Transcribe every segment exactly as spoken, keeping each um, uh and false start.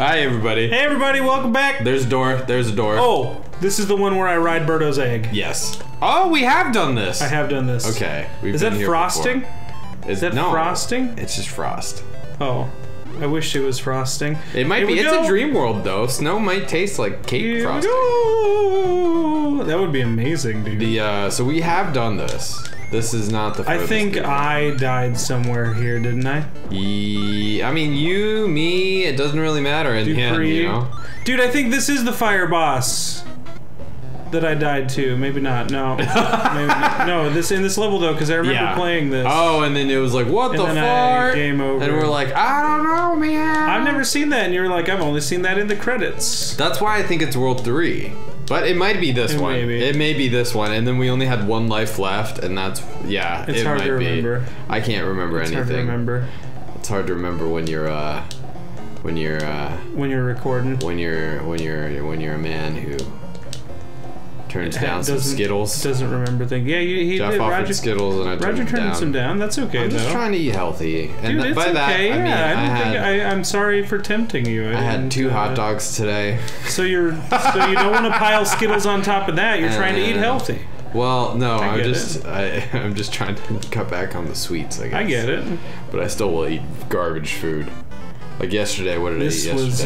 Hi, everybody. Hey, everybody. Welcome back. There's a door. There's a door. Oh, this is the one where I ride Birdo's egg. Yes. Oh, we have done this. I have done this. Okay. We've is, that is that frosting? Is that frosting? It's just frost. Oh. I wish it was frosting. It might Here be. It's go. a dream world, though. Snow might taste like cake Here frosting. That would be amazing, dude. The, uh, so we have done this. This is not the first I think game. I died somewhere here, didn't I? Yeah, I mean, you, me, it doesn't really matter in him, you know? Dude, I think this is the fire boss that I died to. Maybe not, no. Maybe not. No, this in this level, though, because I remember yeah. playing this. Oh, and then it was like, what and the fuck? Game over. And we're like, I don't know, man. I've never seen that, and you're like, I've only seen that in the credits. That's why I think it's World three. But it might be this it one. May be. It may be this one, and then we only had one life left, and that's yeah. It's it hard might to remember. Be. I can't remember it's anything. It's hard to remember. It's hard to remember when you're uh, when you're uh, when you're recording. When you're when you're when you're a man who turns it down some Skittles. Doesn't remember things. Yeah, you, he Geoff did. Offered Roger Skittles, and I Roger turned, turned down. some down. That's okay. I'm though. just trying to eat healthy. Dude, and it's by okay. that, yeah, I, mean, I, I had, think I, I'm sorry for tempting you. I, I had two uh, hot dogs today. So you're, so you don't want to pile Skittles on top of that. You're and, trying to eat healthy. Well, no, I I'm just, I, I'm just trying to cut back on the sweets. I guess. I get it. But I still will eat garbage food. Like yesterday, what did this I eat yesterday? This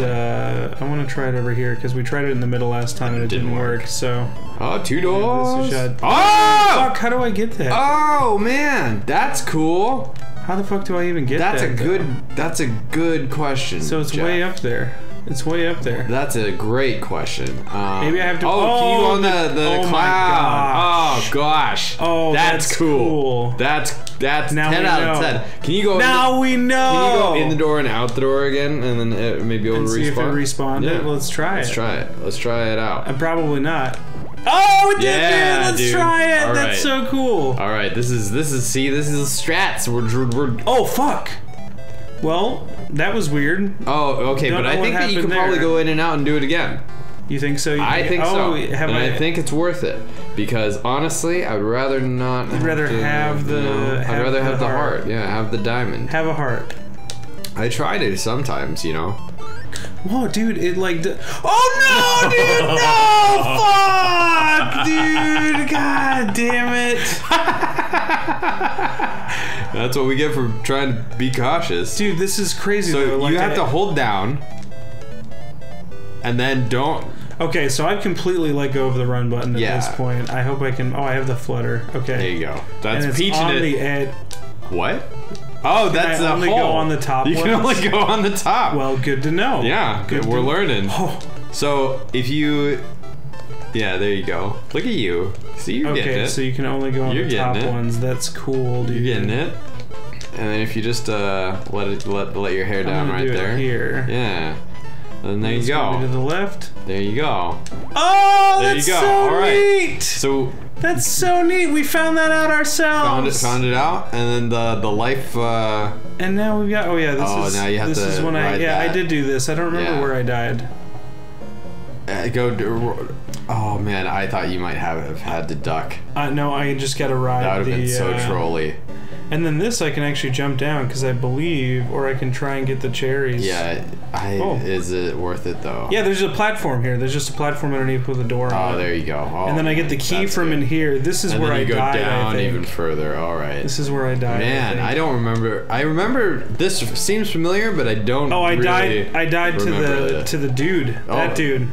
was, uh, I want to try it over here, because we tried it in the middle last time, and, and it didn't, didn't work. work, so... Oh, two doors! Oh! Fuck, how do I get that? Oh, man! That's cool! How the fuck do I even get that's that, That's a good, though? That's a good question, So it's Geoff. way up there. It's way up there. That's a great question. Um, Maybe I have to... Oh, oh on the, the, the oh cloud! Gosh. Oh, gosh! Oh, that's, that's cool. cool. That's That's now ten out of ten. Can you go? Now in the, we know. Can you go in the door and out the door again, and then it, maybe it'll and respawn? See if it respawned. Yeah. It. Let's try Let's it. Let's try it. Let's try it out. And probably not. Oh, it did, yeah, dude. Let's dude. try it. All That's right. so cool. All right, this is this is see, this is strats. We're, we're oh fuck. Well, that was weird. Oh, okay, Don't but I think that you can there. probably go in and out and do it again. You think so? You I think, think oh, so, have and I, I think it's worth it because honestly, I'd rather not. I'd rather to, have the. You know, have I'd rather the have the heart. heart. Yeah, have the diamond. Have a heart. I try to sometimes, you know. Whoa, dude! It like. The, oh no, dude! No, fuck, dude! God damn it! That's what we get for trying to be cautious, dude. This is crazy. So though, like you have I, to hold down. And then don't. Okay, so I've completely let go of the run button at yeah. this point. I hope I can. Oh, I have the flutter. Okay. There you go. That's and peaching on it. the edge. What? Oh, can that's I the only hole. go on the top. You ones? can only go on the top. Well, good to know. Yeah, good. We're learning. Oh. So if you, yeah, there you go. Look at you. See, you're okay, getting it. Okay, so you can only go on you're the top it. ones. That's cool, dude. You're getting it. And then if you just uh, let it let let your hair I'm down right do there. It here. Yeah. And there Let's you go. To the left. There you go. Oh, there that's you go. so All right. neat. So that's so neat. We found that out ourselves. Found it, found it out, and then the the life. Uh, and now we've got. Oh yeah, this oh, is. Now you have this to is when I. Yeah, that. I did do this. I don't remember yeah. where I died. Uh, go. Do, oh man, I thought you might have, have had to duck. Uh, no, I just got to ride. That would have been so uh, trolly. And then this I can actually jump down because I believe, or I can try and get the cherries. Yeah, I, oh. is it worth it though? Yeah, there's a platform here. There's just a platform underneath with a door oh, on it. Oh, there you go. Oh, and then I get the key from good. in here. This is and where then I go died, down I think. even further. All right. This is where I died. Man, I, I don't remember. I remember this seems familiar, but I don't. Oh, I really died. I died to the it. to the dude. Oh. That dude.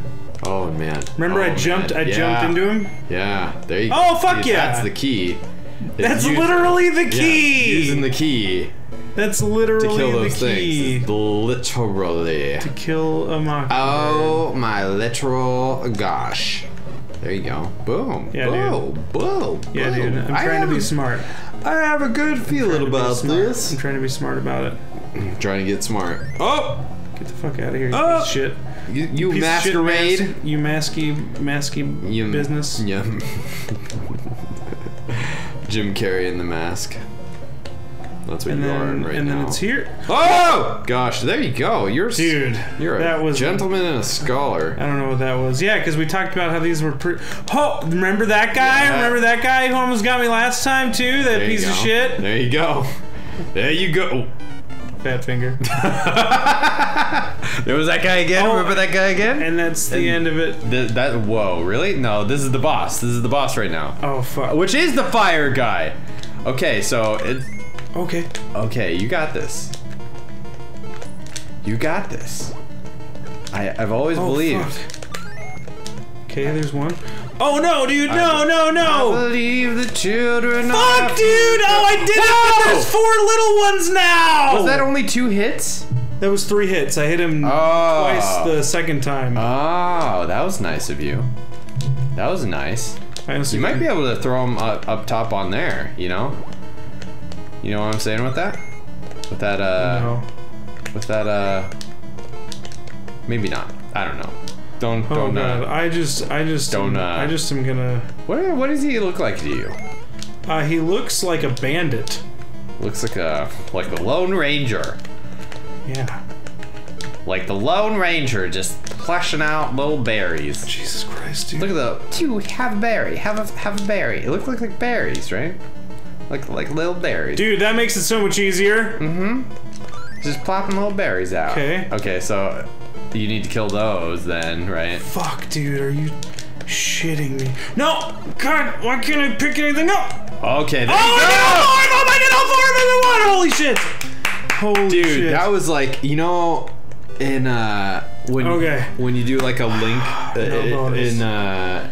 Oh man. Remember, oh, I jumped. Man. I yeah. jumped into him. Yeah. There you go. Oh fuck See, yeah. That's the key. That's using, literally the key! Yeah, using the key. That's literally the key. To kill those things. Literally. To kill a mockingbird. Oh my literal gosh. There you go. Boom. Yeah, boom. Dude. Boom. Yeah, boom. dude. I'm I trying to be smart. I have a good feeling about this. I'm trying to be smart about it. I'm trying to get smart. Oh! Get the fuck out of here, oh. you piece of shit. You, you piece masquerade. Shit mas you masky, masky yum. business. Yum. Jim Carrey in the mask. That's what and you then, are in right and now. And then it's here. Oh gosh, there you go. You're dude. You're a that was gentleman a, and a scholar. I don't know what that was. Yeah, because we talked about how these were. Pre oh, remember that guy? Yeah. Remember that guy who almost got me last time too? That there piece of shit. There you go. There you go. Fat finger. There was that guy again. Oh, remember that guy again? And that's the and end of it. Th that whoa, really? No, this is the boss. This is the boss right now. Oh fuck. Which is the fire guy. Okay, so it. Okay. Okay, you got this. You got this. I I've always oh, believed. Fuck. Okay, there's one. Oh no, dude! No, I, no, no! I believe the children. Fuck, dude! Oh, I did it! There's four little ones now. Was that only two hits? That was three hits. I hit him oh. twice the second time. Oh, that was nice of you. That was nice. You might be able to throw him up, up top on there. You know. You know what I'm saying with that? With that uh. No. With that uh. Maybe not. I don't know. Don't, don't, oh god! Uh, I just, I just, don't, uh, I just am gonna. What, what does he look like to you? Uh, he looks like a bandit. Looks like a, like a Lone Ranger. Yeah. Like the Lone Ranger, just plushing out little berries. Jesus Christ, dude! Look at the two. Have a berry. Have a, have a berry. It looks like, like berries, right? Like, like little berries. Dude, that makes it so much easier. Mm-hmm. Just plopping little berries out. Okay. Okay, so. You need to kill those then, right? Fuck, dude, are you shitting me? No! God, why can't I pick anything up? Okay, there oh, you go! Oh, I did all four of them in one! Holy shit! Holy dude, shit. Dude, that was like, you know, in, uh, when, okay. when you do like a Link uh, no in, uh,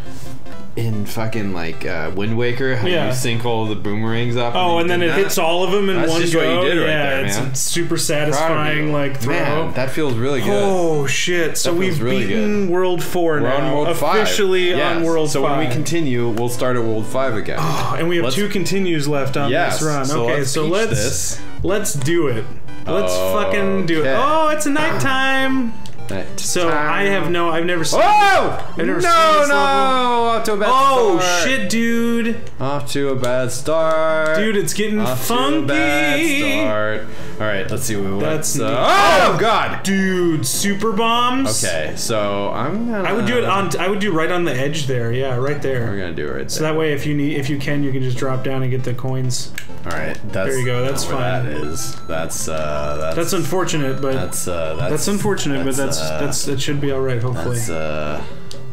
in fucking like uh, Wind Waker, how yeah. you sink all the boomerangs up. Oh, and, and then it that. hits all of them in That's one just go. That's what you did right yeah, there, man. Yeah, it's super satisfying, like throw. Man, that feels really good. Oh shit! So we've really beaten good. World Four We're now. On world Officially five. Yes. on World so Five. So when we continue, we'll start at World Five again. Oh, and we have let's, two continues left on yes, this run. So okay, let's so let's this. let's do it. Let's oh, fucking do okay. it. Oh, it's nighttime. That so time. I have no, I've never seen. Oh! I've never no, seen this no! Level. Off to a bad oh, start. Oh shit, dude! Off to a bad start. Dude, it's getting Off funky. Off to a bad start. All right, let's see what. That's. Uh, oh god, dude! Super bombs. Okay, so I'm gonna. I would do it on. I would do right on the edge there. Yeah, right there. We're gonna do it right there. So that way, if you need, if you can, you can just drop down and get the coins. All right, that's, there you go. That's fine. That is. That's. Uh, that's, that's unfortunate, but. That's. Uh, that's, that's unfortunate, that's, but that's. Uh, Uh, that's that should be all right. Hopefully. That's, uh,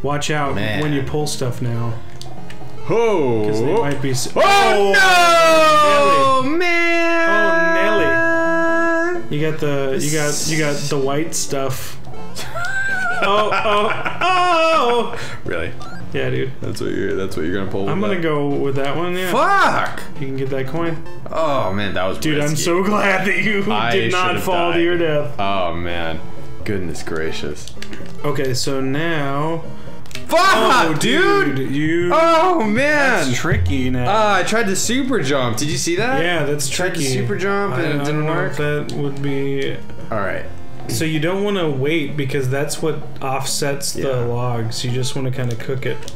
watch out man. when you pull stuff now. Oh! Because they might be. So oh, oh no! Nelly. Man! Oh Nelly! You got the you got you got the white stuff. oh oh oh! Really? Yeah, dude. That's what you're. That's what you're gonna pull. I'm gonna that. go with that one. Yeah. Fuck! You can get that coin. Oh man, that was. Dude, risky. I'm so glad that you I did not fall died. to your death. Oh man. Goodness gracious. Okay, so now. Fuck, oh, dude! dude you, oh, man! That's tricky now. Uh, I tried to super jump. Did you see that? Yeah, that's tricky. I tried to super jump and I, it didn't I don't work. Know if that would be. Alright. So you don't want to wait because that's what offsets yeah. the logs. You just want to kind of cook it.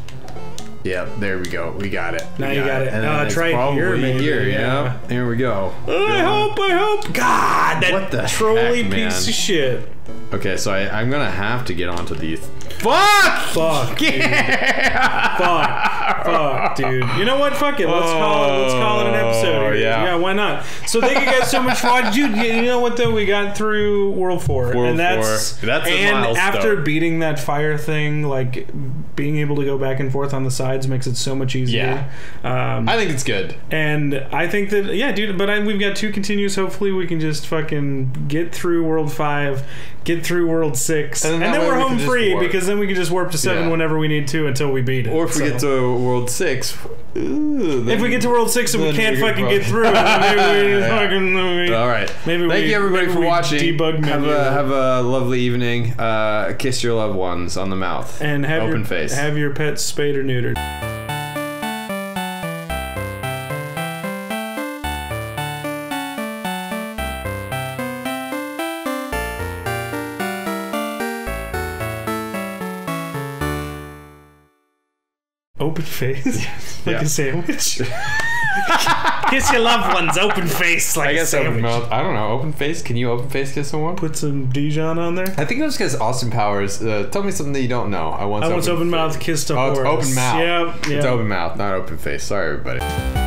Yeah, there we go. We got it. Now we you got, got it. it. And uh, try it here, maybe. Here, yeah. yeah. Here we go. I go hope, on. I hope. God, that what the trolley heck, piece of shit. Okay, so I, I'm gonna have to get onto these. Fuck! Fuck! Yeah! Fuck! Fuck, dude. You know what? Fuck it. Let's oh, call it. Let's call it an episode. Here. Yeah. Yeah. Why not? So thank you guys so much for watching. Dude, you know what though? We got through World Four, World and that's four. that's and a milestone. After beating that fire thing, like being able to go back and forth on the sides makes it so much easier. Yeah. Um, I think it's good. And I think that yeah, dude. But I, we've got two continues. Hopefully, we can just fucking get through World Five. Get through World Six, and, and then we're we home free because then we can just warp to seven yeah. whenever we need to until we beat it. Or if so. we get to World Six, ooh, if we get to World Six and we can't fucking get through, maybe we fucking. Maybe, All right. Maybe Thank we, you everybody maybe for watching. Debug have a have a lovely evening. Uh, kiss your loved ones on the mouth and have open your, face. Have your pets spayed or neutered. Open face, like yeah. a sandwich. Kiss your loved ones, open face, like I guess a sandwich. Open mouth. I don't know, open face. Can you open face kiss someone? Put some Dijon on there. I think it was because Austin Powers. Uh, tell me something that you don't know. I once I once open, open mouth kissed a horse. Oh, it's open mouth. Yeah, yeah. It's open mouth, not open face. Sorry, everybody.